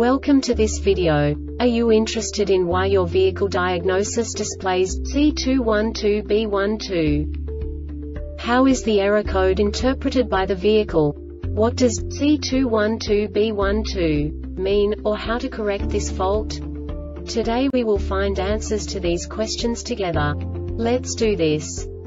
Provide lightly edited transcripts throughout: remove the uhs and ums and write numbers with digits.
Welcome to this video. Are you interested in why your vehicle diagnosis displays C212B12? How is the error code interpreted by the vehicle? What does C212B12 mean, or how to correct this fault? Today we will find answers to these questions together. Let's do this.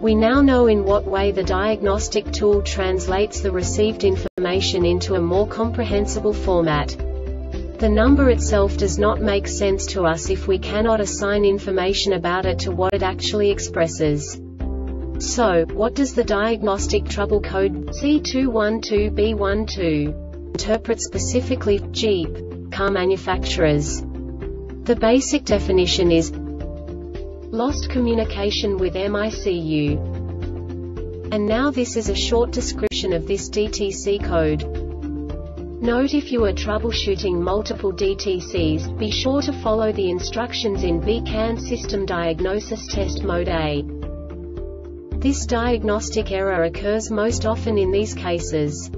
We now know in what way the diagnostic tool translates the received information into a more comprehensible format. The number itself does not make sense to us if we cannot assign information about it to what it actually expresses. So, what does the diagnostic trouble code C212B12 interpret specifically, Jeep car manufacturers? The basic definition is lost communication with MICU. And now this is a short description of this DTC code. Note, if you are troubleshooting multiple DTCs, be sure to follow the instructions in B-CAN system diagnosis test mode A. This diagnostic error occurs most often in these cases: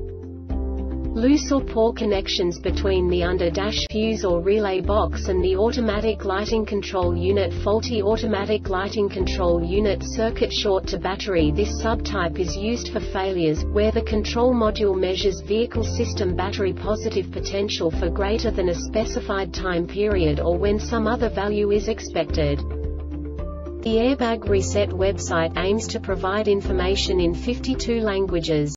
loose or poor connections between the under-dash fuse or relay box and the automatic lighting control unit, faulty automatic lighting control unit circuit, short to battery. This subtype is used for failures where the control module measures vehicle system battery positive potential for greater than a specified time period, or when some other value is expected. The Airbag Reset website aims to provide information in 52 languages.